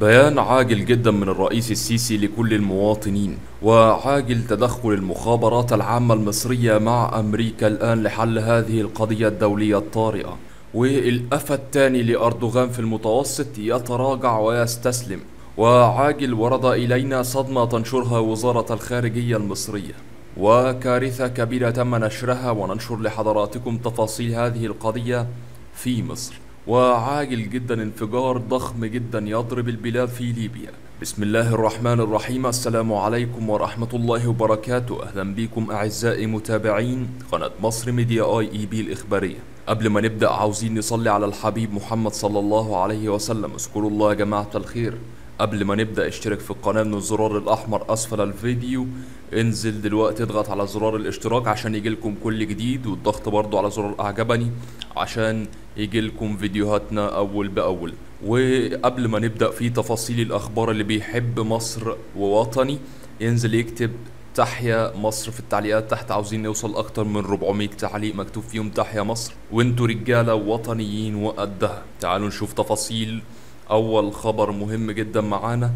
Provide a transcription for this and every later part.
بيان عاجل جدا من الرئيس السيسي لكل المواطنين، وعاجل تدخل المخابرات العامة المصرية مع أمريكا الآن لحل هذه القضية الدولية الطارئة. والأفة الثاني لأردوغان في المتوسط يتراجع ويستسلم. وعاجل ورد إلينا صدمة تنشرها وزارة الخارجية المصرية وكارثة كبيرة تم نشرها، وننشر لحضراتكم تفاصيل هذه القضية في مصر. وعاجل جدا انفجار ضخم جدا يضرب البلاد في ليبيا. بسم الله الرحمن الرحيم، السلام عليكم ورحمة الله وبركاته. أهلا بكم أعزائي متابعين قناة مصر ميديا IEB الإخبارية. قبل ما نبدأ عاوزين نصلي على الحبيب محمد صلى الله عليه وسلم. اذكروا الله يا جماعة الخير. قبل ما نبدأ اشترك في القناة من الزرار الأحمر أسفل الفيديو، انزل دلوقتي اضغط على زرار الاشتراك عشان يجيلكم كل جديد، والضغط برضو على زرار أعجبني عشان يجيلكم فيديوهاتنا أول بأول. وقبل ما نبدأ في تفاصيل الأخبار، اللي بيحب مصر ووطني ينزل يكتب تحيا مصر في التعليقات تحت. عاوزين نوصل أكتر من 400 تعليق مكتوب فيهم تحيا مصر، وانتوا رجالة وطنيين وقدها. تعالوا نشوف تفاصيل أول خبر مهم جدا معانا،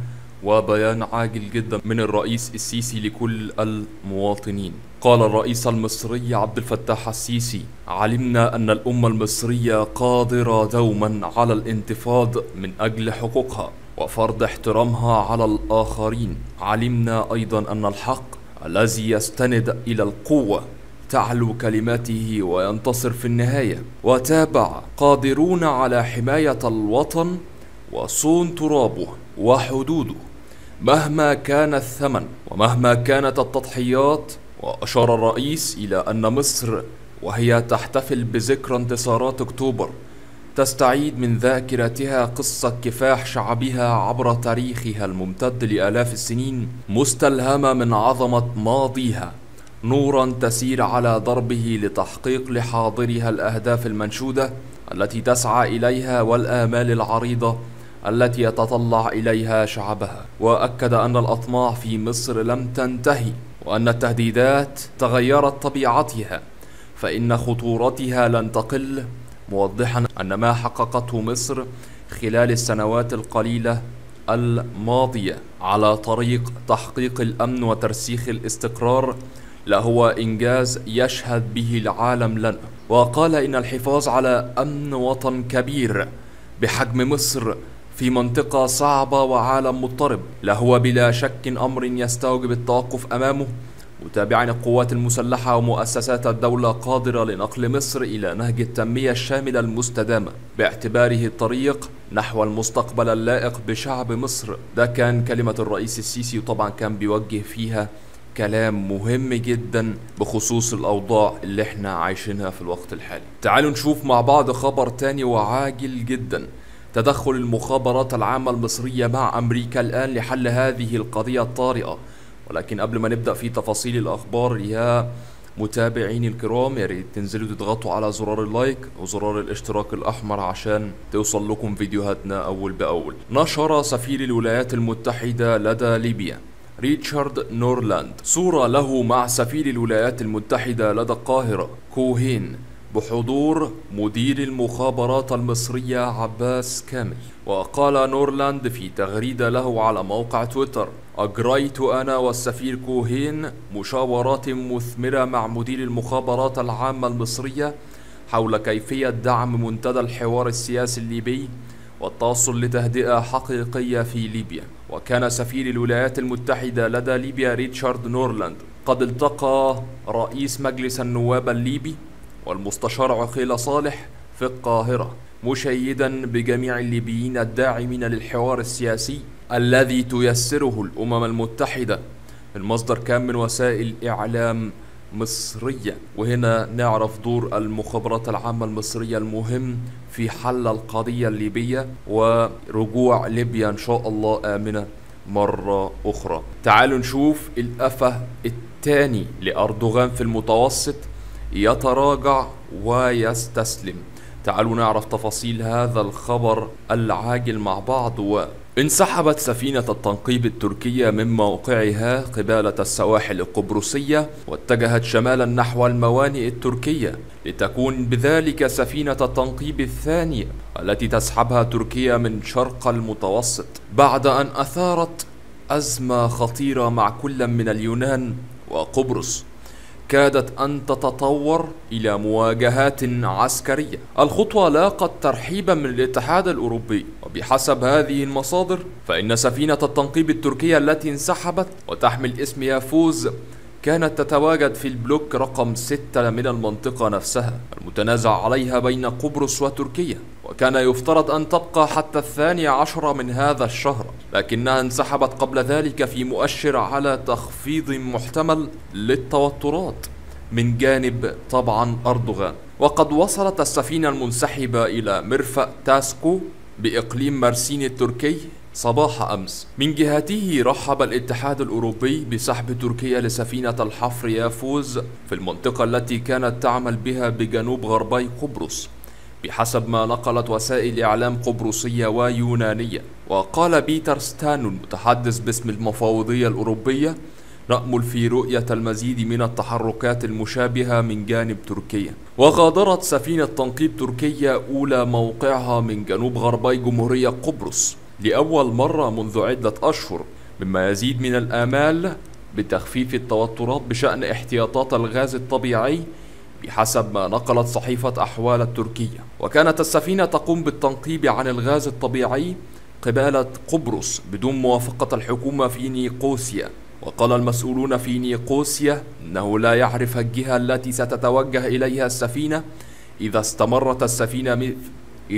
وبيان عاجل جدا من الرئيس السيسي لكل المواطنين. قال الرئيس المصري عبد الفتاح السيسي: علمنا أن الأمة المصرية قادرة دوما على الانتفاض من أجل حقوقها وفرض احترامها على الآخرين. علمنا أيضا أن الحق الذي يستند إلى القوة تعلو كلماته وينتصر في النهاية. وتابع: قادرون على حماية الوطن وصون ترابه وحدوده مهما كان الثمن ومهما كانت التضحيات. وأشار الرئيس إلى أن مصر وهي تحتفل بذكرى انتصارات أكتوبر تستعيد من ذاكرتها قصة كفاح شعبها عبر تاريخها الممتد لآلاف السنين، مستلهمة من عظمة ماضيها، نورا تسير على ضربه لتحقيق لحاضرها الأهداف المنشودة التي تسعى إليها والآمال العريضة التي يتطلع إليها شعبها. وأكد أن الأطماع في مصر لم تنتهي، وأن التهديدات تغيرت طبيعتها فإن خطورتها لن تقل، موضحا أن ما حققته مصر خلال السنوات القليلة الماضية على طريق تحقيق الأمن وترسيخ الاستقرار لهو إنجاز يشهد به العالم لنا. وقال إن الحفاظ على أمن وطن كبير بحجم مصر في منطقة صعبة وعالم مضطرب لهو بلا شك أمر يستوجب التوقف أمامه، متابعا القوات المسلحة ومؤسسات الدولة قادرة لنقل مصر إلى نهج التنمية الشاملة المستدامة باعتباره الطريق نحو المستقبل اللائق بشعب مصر. ده كان كلمة الرئيس السيسي، وطبعا كان بيوجه فيها كلام مهم جدا بخصوص الأوضاع اللي احنا عايشينها في الوقت الحالي. تعالوا نشوف مع بعض خبر تاني وعاجل جدا: تدخل المخابرات العامة المصرية مع أمريكا الآن لحل هذه القضية الطارئة. ولكن قبل ما نبدأ في تفاصيل الأخبار يا متابعيني الكرام، يا ريت تنزلوا تضغطوا على زرار اللايك وزرار الاشتراك الأحمر عشان توصل لكم فيديوهاتنا أول بأول. نشر سفير الولايات المتحدة لدى ليبيا ريتشارد نورلاند صورة له مع سفير الولايات المتحدة لدى القاهرة كوهين بحضور مدير المخابرات المصرية عباس كامل. وقال نورلاند في تغريدة له على موقع تويتر: أجريت أنا والسفير كوهين مشاورات مثمرة مع مدير المخابرات العامة المصرية حول كيفية دعم منتدى الحوار السياسي الليبي والتوصل لتهدئة حقيقية في ليبيا. وكان سفير الولايات المتحدة لدى ليبيا ريتشارد نورلاند قد التقى رئيس مجلس النواب الليبي والمستشار عقيل صالح في القاهرة، مشيدا بجميع الليبيين الداعمين للحوار السياسي الذي تيسره الأمم المتحدة. المصدر كان من وسائل إعلام مصرية. وهنا نعرف دور المخابرات العامة المصرية المهم في حل القضية الليبية ورجوع ليبيا إن شاء الله آمنة مرة أخرى. تعالوا نشوف الأفة الثاني لأردوغان في المتوسط يتراجع ويستسلم. تعالوا نعرف تفاصيل هذا الخبر العاجل مع بعض، انسحبت سفينة التنقيب التركية من موقعها قبالة السواحل القبرصية واتجهت شمالا نحو الموانئ التركية، لتكون بذلك سفينة التنقيب الثانية التي تسحبها تركيا من شرق المتوسط، بعد أن أثارت أزمة خطيرة مع كل من اليونان وقبرص، كادت أن تتطور إلى مواجهات عسكرية. الخطوة لاقت ترحيبا من الاتحاد الأوروبي، وبحسب هذه المصادر فإن سفينة التنقيب التركية التي انسحبت وتحمل اسم يافوز كانت تتواجد في البلوك رقم 6 من المنطقة نفسها المتنازع عليها بين قبرص وتركيا، وكان يفترض أن تبقى حتى 12 من هذا الشهر، لكنها انسحبت قبل ذلك في مؤشر على تخفيض محتمل للتوترات من جانب طبعا أردوغان. وقد وصلت السفينة المنسحبة إلى مرفأ تاسكو بإقليم مرسين التركي صباح أمس. من جهته رحب الاتحاد الأوروبي بسحب تركيا لسفينة الحفر يافوز في المنطقة التي كانت تعمل بها بجنوب غربي قبرص، بحسب ما نقلت وسائل إعلام قبرصية ويونانية. وقال بيتر ستانو المتحدث باسم المفوضية الأوروبية: نأمل في رؤية المزيد من التحركات المشابهة من جانب تركيا. وغادرت سفينة تنقيب تركيا أولى موقعها من جنوب غربي جمهورية قبرص لأول مرة منذ عدة أشهر، مما يزيد من الآمال بتخفيف التوترات بشأن احتياطات الغاز الطبيعي بحسب ما نقلت صحيفة أحوال التركية. وكانت السفينة تقوم بالتنقيب عن الغاز الطبيعي قبالة قبرص بدون موافقة الحكومة في نيقوسيا، وقال المسؤولون في نيقوسيا أنه لا يعرف الجهة التي ستتوجه إليها السفينة إذا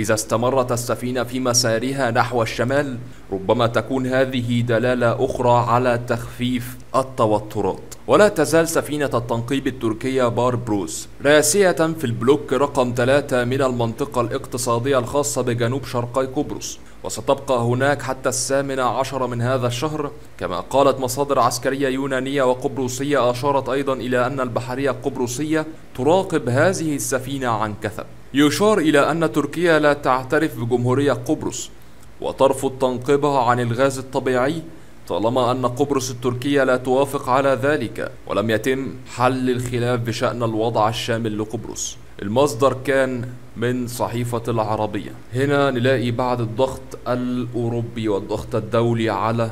استمرت السفينة في مسارها نحو الشمال. ربما تكون هذه دلالة أخرى على تخفيف التوترات. ولا تزال سفينة التنقيب التركية باربروس راسية في البلوك رقم 3 من المنطقة الاقتصادية الخاصة بجنوب شرقي قبرص، وستبقى هناك حتى 18 من هذا الشهر، كما قالت مصادر عسكرية يونانية وقبرصية. أشارت أيضا إلى أن البحرية القبرصية تراقب هذه السفينة عن كثب. يشار إلى أن تركيا لا تعترف بجمهورية قبرص وترفض تنقيبها عن الغاز الطبيعي طالما أن قبرص التركية لا توافق على ذلك، ولم يتم حل الخلاف بشأن الوضع الشامل لقبرص. المصدر كان من صحيفة العربية. هنا نلاقي بعد الضغط الأوروبي والضغط الدولي على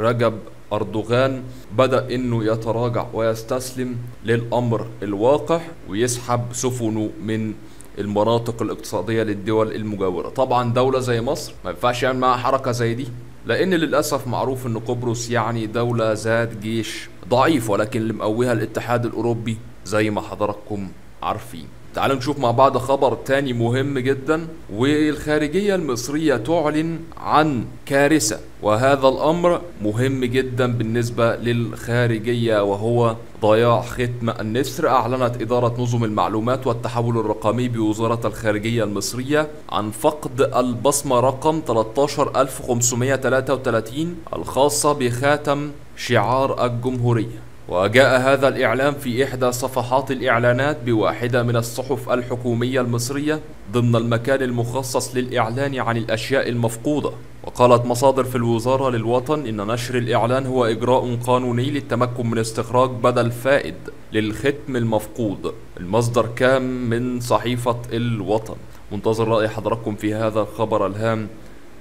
رجب أردوغان بدأ أنه يتراجع ويستسلم للأمر الواقع ويسحب سفنه من المناطق الاقتصادية للدول المجاورة. طبعا دولة زي مصر ما ينفعش يعمل معها حركة زي دي، لأن للأسف معروف أن قبرص يعني دولة ذات جيش ضعيف، ولكن اللي مقويها الاتحاد الأوروبي زي ما حضراتكم عارفين. تعالوا نشوف مع بعض خبر تاني مهم جدا. والخارجية المصرية تعلن عن كارثة، وهذا الأمر مهم جدا بالنسبة للخارجية، وهو ضياع ختم النسر. أعلنت إدارة نظم المعلومات والتحول الرقمي بوزارة الخارجية المصرية عن فقد البصمة رقم 13533 الخاصة بخاتم شعار الجمهورية. وجاء هذا الإعلام في إحدى صفحات الإعلانات بواحدة من الصحف الحكومية المصرية ضمن المكان المخصص للإعلان عن الأشياء المفقودة. وقالت مصادر في الوزارة للوطن إن نشر الإعلان هو إجراء قانوني للتمكن من استخراج بدل فائد للختم المفقود. المصدر كان من صحيفة الوطن. منتظر رأي حضراتكم في هذا الخبر الهام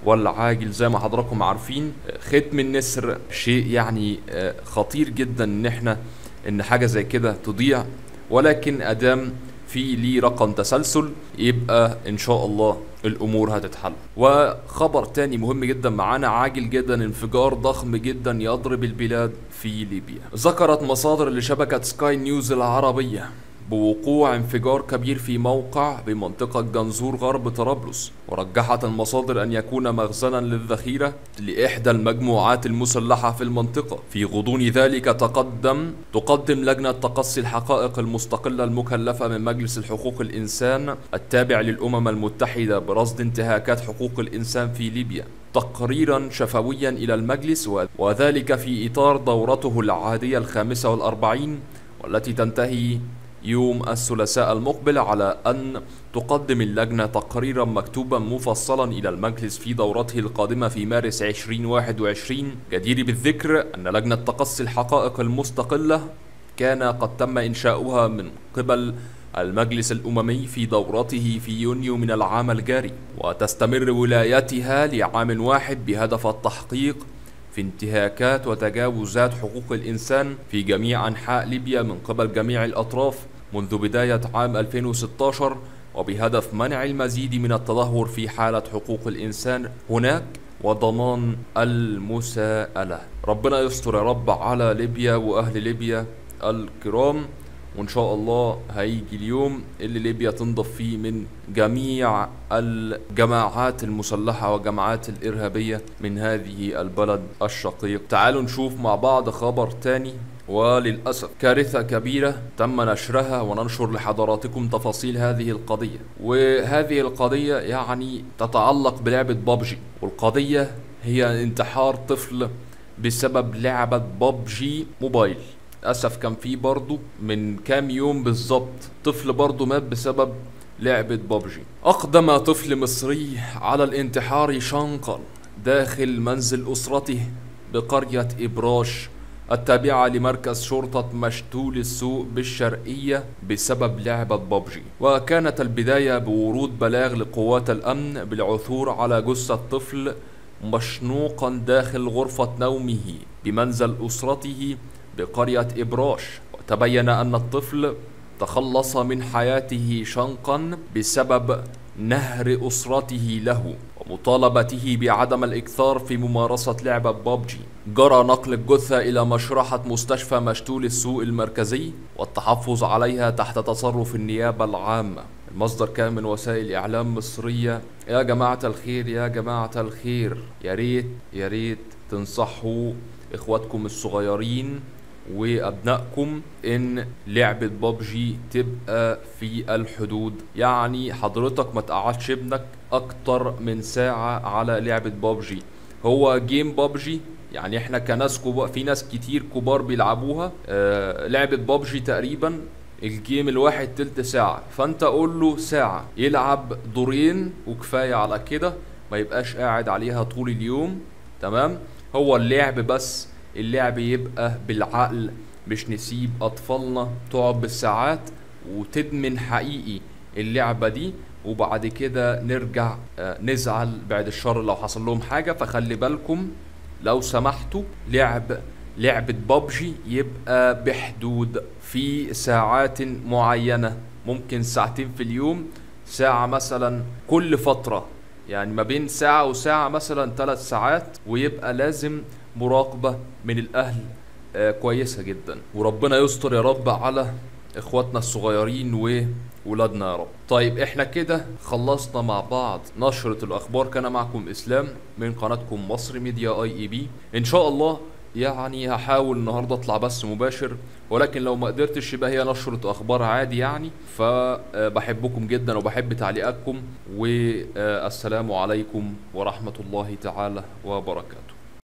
والعاجل. زي ما حضراتكم عارفين ختم النسر شيء يعني خطير جدا، ان حاجه زي كده تضيع، ولكن ادام في ليه رقم تسلسل يبقى ان شاء الله الامور هتتحل. وخبر تاني مهم جدا معانا عاجل جدا، انفجار ضخم جدا يضرب البلاد في ليبيا. ذكرت مصادر لشبكه سكاي نيوز العربيه بوقوع انفجار كبير في موقع بمنطقة جنزور غرب طرابلس، ورجحت المصادر أن يكون مخزنا للذخيرة لإحدى المجموعات المسلحة في المنطقة. في غضون ذلك تقدم لجنة تقصي الحقائق المستقلة المكلفة من مجلس الحقوق الإنسان التابع للأمم المتحدة برصد انتهاكات حقوق الإنسان في ليبيا تقريرا شفويا إلى المجلس، وذلك في إطار دورته العادية ال45 والتي تنتهي يوم الثلاثاء المقبل على أن تقدم اللجنة تقريرا مكتوبا مفصلا إلى المجلس في دورته القادمة في مارس 2021. جدير بالذكر أن لجنة تقصي الحقائق المستقلة كان قد تم إنشاؤها من قبل المجلس الأممي في دورته في يونيو من العام الجاري، وتستمر ولايتها لعام واحد بهدف التحقيق في انتهاكات وتجاوزات حقوق الإنسان في جميع أنحاء ليبيا من قبل جميع الأطراف منذ بداية عام 2016، وبهدف منع المزيد من التدهور في حالة حقوق الإنسان هناك وضمان المساءلة. ربنا يستر يا رب على ليبيا وأهل ليبيا الكرام، وإن شاء الله هيجي اليوم اللي ليبيا تنضف فيه من جميع الجماعات المسلحة والجماعات الإرهابية من هذه البلد الشقيق. تعالوا نشوف مع بعض خبر تاني، وللأسف كارثة كبيرة تم نشرها، وننشر لحضراتكم تفاصيل هذه القضية. وهذه القضية يعني تتعلق بلعبة بابجي، والقضية هي انتحار طفل بسبب لعبة بابجي موبايل. للأسف كان في برضه من كام يوم بالظبط طفل برضه مات بسبب لعبة بابجي. أقدم طفل مصري على الانتحار شنقا داخل منزل أسرته بقرية إبراش التابعة لمركز شرطة مشتول السوق بالشرقية بسبب لعبة بابجي. وكانت البداية بورود بلاغ لقوات الأمن بالعثور على جثة طفل مشنوقا داخل غرفة نومه بمنزل أسرته بقرية إبراش، وتبين أن الطفل تخلص من حياته شنقا بسبب نهر أسرته له ومطالبته بعدم الإكثار في ممارسة لعبة بابجي. جرى نقل الجثة إلى مشرحة مستشفى مشتول السوق المركزي والتحفظ عليها تحت تصرف النيابة العامة. المصدر كان من وسائل إعلام مصرية. يا جماعة الخير يا جماعة الخير، يا ريت تنصحوا إخواتكم الصغيرين وأبنائكم إن لعبة بابجي تبقى في الحدود. يعني حضرتك ما تقعدش ابنك أكتر من ساعة على لعبة بابجي. هو جيم بابجي يعني إحنا كناس كبار، في ناس كتير كبار بيلعبوها. لعبة بابجي تقريبا الجيم الواحد تلت ساعة، فأنت قول له ساعة يلعب دورين وكفاية على كده، ما يبقاش قاعد عليها طول اليوم. تمام؟ هو اللعب، بس اللعب يبقى بالعقل، مش نسيب أطفالنا تقعد بالساعات وتدمن حقيقي اللعبة دي وبعد كده نرجع نزعل بعد الشر لو حصل لهم حاجة. فخلي بالكم لو سمحتوا، لعبة بابجي يبقى بحدود في ساعات معينة، ممكن ساعتين في اليوم، ساعة مثلا كل فترة، يعني ما بين ساعة وساعة مثلا 3 ساعات، ويبقى لازم مراقبة من الأهل كويسة جدا. وربنا يستر يا رب على إخواتنا الصغيرين وولادنا يا رب. طيب احنا كده خلصنا مع بعض نشرة الأخبار. كان معكم إسلام من قناتكم مصر ميديا IEB. إن شاء الله يعني هحاول النهاردة اطلع بث مباشر، ولكن لو ما قدرتش يبقى هي نشرة اخبار عادي يعني. فبحبكم جدا وبحب تعليقاتكم، والسلام عليكم ورحمة الله تعالى وبركاته.